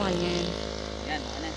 semuanya. Ya, panas.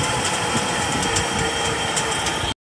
Kan